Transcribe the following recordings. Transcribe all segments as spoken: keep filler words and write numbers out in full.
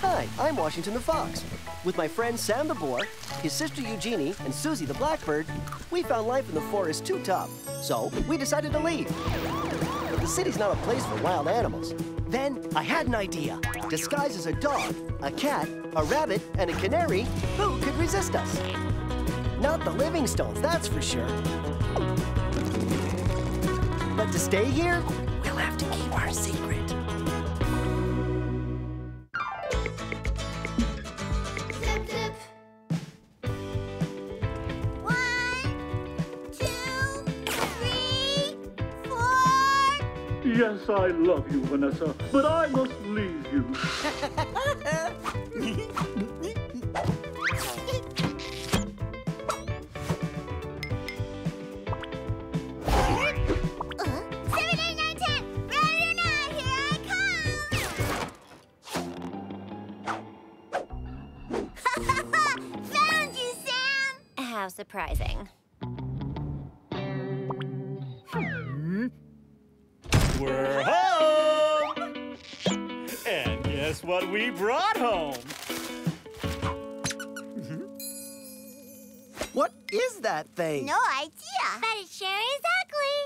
Hi, I'm Washington the Fox. With my friend Sam the Boar, his sister Eugénie, and Suzie the Blackbird, we found life in the forest too tough, so we decided to leave. But the city's not a place for wild animals. Then I had an idea. Disguised as a dog, a cat, a rabbit, and a canary, who could resist us? Not the Livingstones, that's for sure. But to stay here, we'll have to keep our secret. Yes, I love you, Vanessa, but I must leave you. uh, seven, eight, nine, ten. Ready or not, here I come. Found you, Sam. How surprising. We're home! And guess what we brought home? What is that thing? No idea. But it sure is ugly.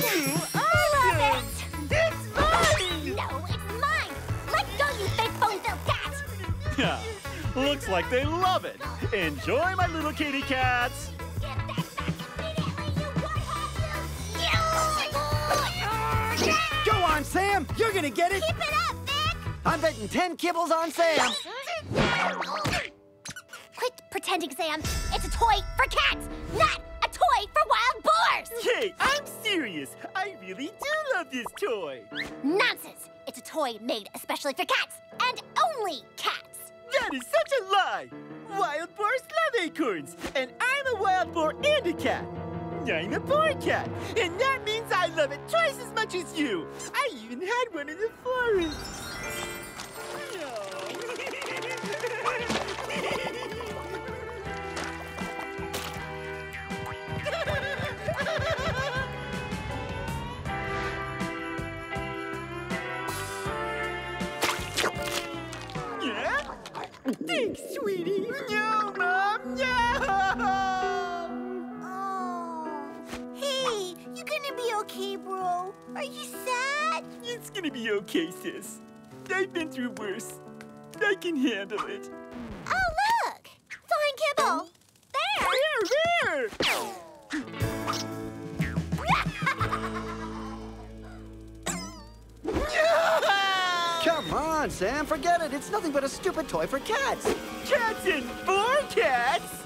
You, I love it! It's mine! No, it's mine! Let go, you big-boned cat! Yeah, looks like they love it. Enjoy, my little kitty cats! Come on, Sam! You're gonna get it! Keep it up, Vic! I'm betting ten kibbles on Sam! Quit pretending, Sam! It's a toy for cats, not a toy for wild boars! Hey, I'm serious! I really do love this toy! Nonsense! It's a toy made especially for cats, and only cats! That is such a lie! Wild boars love acorns, and I'm a wild boar and a cat! I'm a boar cat, and that means I love it twice as much as you. I even had one in the forest. No. Yeah? Thanks, sweetie. No, Mom, no! Okay, bro. Are you sad? It's gonna be okay, sis. I've been through worse. I can handle it. Oh, look! Flying kibble! There! There, there! Come on, Sam, forget it. It's nothing but a stupid toy for cats. Cats and four cats?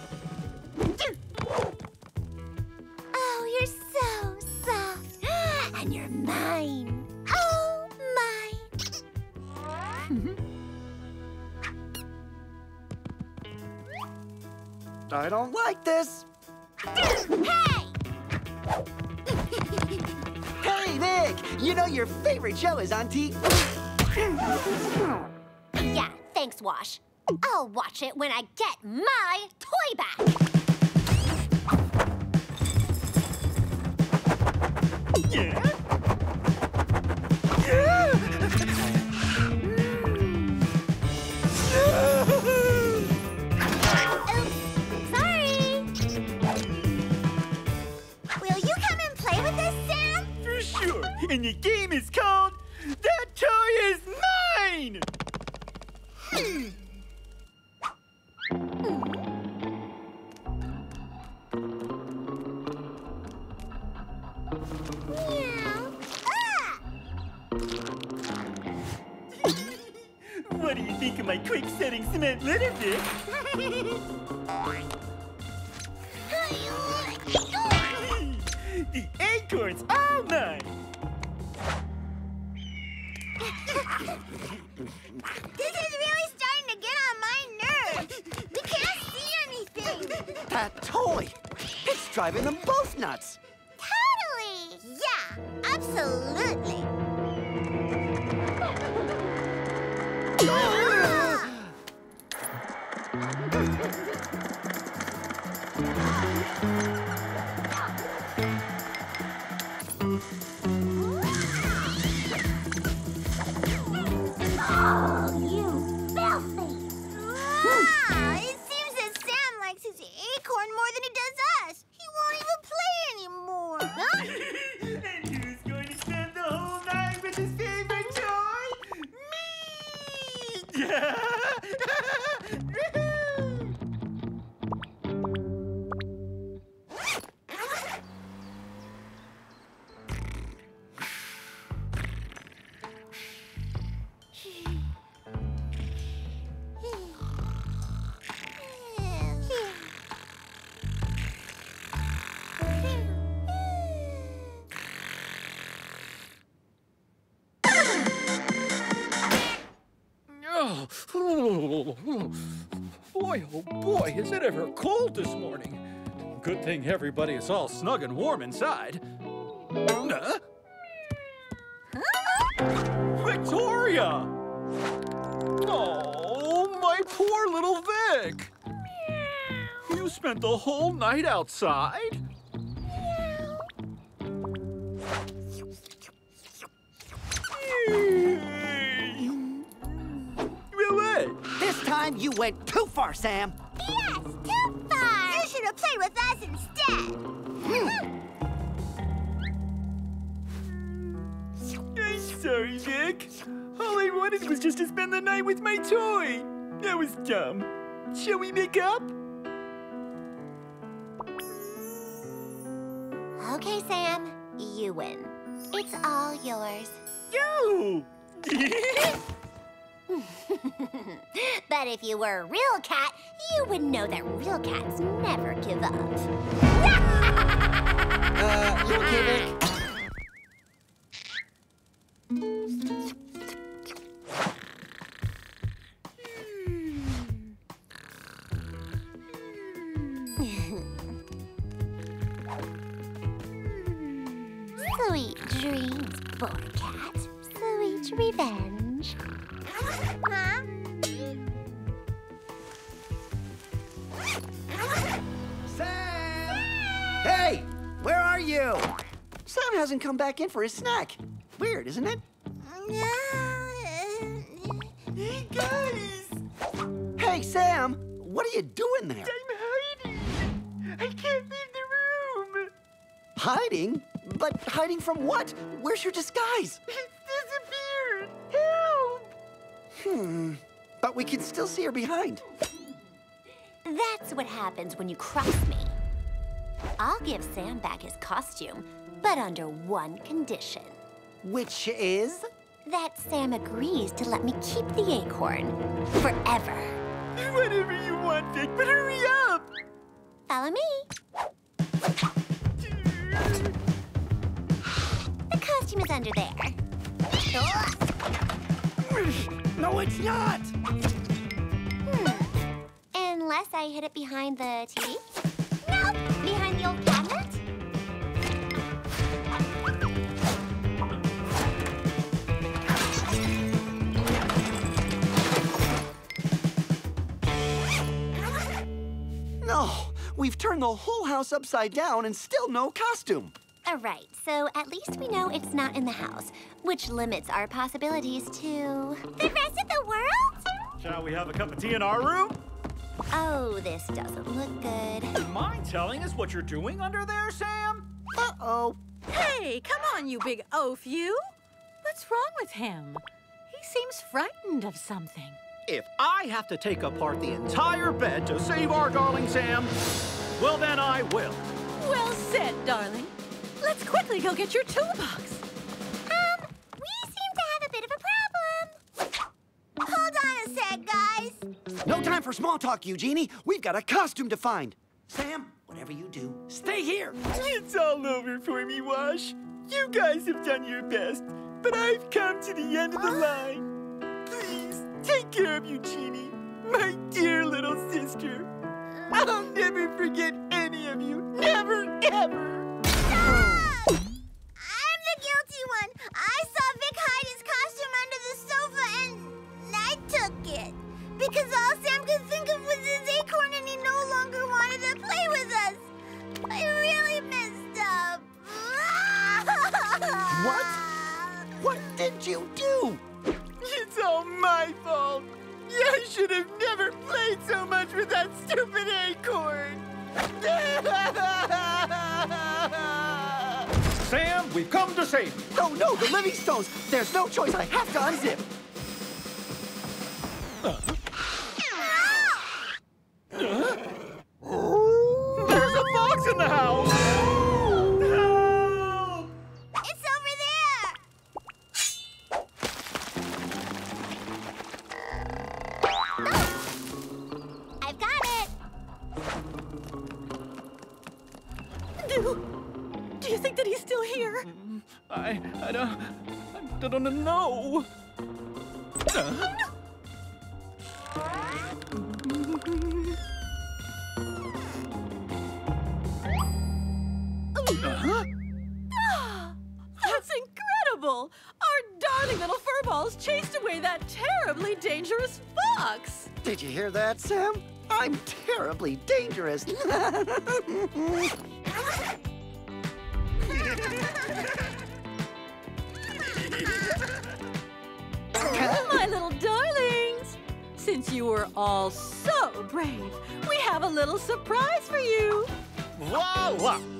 Oh, you're so soft. And you're mine. Oh, mine. I don't like this. Hey! Hey, Vic! You know your favorite show is on T V. Yeah, thanks, Wash. I'll watch it when I get my toy back. Yeah. Yeah. Mm. Oops. Sorry. Will you come and play with us, Sam? For sure. And the game is called That Toy Is Mine! Hmm. What do you think of my quick-setting cement litter, Vic? The acorns are mine! This is really starting to get on my nerves. We can't see anything. That toy! It's driving them both nuts! Totally! Yeah, absolutely! Oh, you Boy, oh boy, is it ever cold this morning. Good thing everybody is all snug and warm inside. Huh? Huh? Victoria! Oh, my poor little Vic! Meow. You spent the whole night outside? You went too far, Sam. Yes, too far. You should have played with us instead. Mm. I'm sorry, Vic. All I wanted was just to spend the night with my toy. That was dumb. Shall we make up? Okay, Sam. You win. It's all yours. Yo! But if you were a real cat, you would know that real cats never give up. uh, you okay, Vic? Sweet dreams, boy cat. Sweet revenge. Huh? Sam! Hey! Where are you? Sam hasn't come back in for his snack. Weird, isn't it? Hey, guys! Hey, Sam! What are you doing there? I'm hiding! I can't leave the room! Hiding? But hiding from what? Where's your disguise? It's disappeared! Help! Hmm. But we can still see her behind. That's what happens when you cross me. I'll give Sam back his costume, but under one condition. Which is? That Sam agrees to let me keep the acorn forever. Whatever you want, Vic, but hurry up! Follow me. The costume is under there. No, it's not! Unless I hid it behind the T V. Nope, behind the old cabinet. No, we've turned the whole house upside down and still no costume. All right, so at least we know it's not in the house, which limits our possibilities to the rest of the world. Shall we have a cup of tea in our room? Oh, this doesn't look good. You mind telling us what you're doing under there, Sam? Uh-oh. Hey, come on, you big oaf, you. What's wrong with him? He seems frightened of something. If I have to take apart the entire bed to save our darling Sam, well, then I will. Well said, darling. Let's quickly go get your toolbox. Um, we seem to have a bit of a problem. Hold on a sec, guys. No time for small talk, Eugénie. We've got a costume to find. Sam, whatever you do, stay here. It's all over for me, Wash. You guys have done your best, but I've come to the end of the line. Please, take care of Eugénie, my dear little sister. I'll never forget any of you. Never, ever. Stop! I'm the guilty one. I saw Vic hide his costume under the sofa and I took it. Because all Sam could think of was his acorn and he no longer wanted to play with us. I really messed up. What? What did you do? It's all my fault. I should have never played so much with that stupid acorn. Sam, we've come to save you. Oh no, the Living Stones. There's no choice. I have to unzip. There's a fox in the house! Help! It's over there! Oh. I've got it! Do, do you think that he's still here? I... I don't... I don't know. Uh. Uh-huh. Oh, that's incredible! Our darling little furballs chased away that terribly dangerous fox! Did you hear that, Sam? I'm terribly dangerous! My little darlings! Since you were all so brave, we have a little surprise for you! Whoa! Whoa.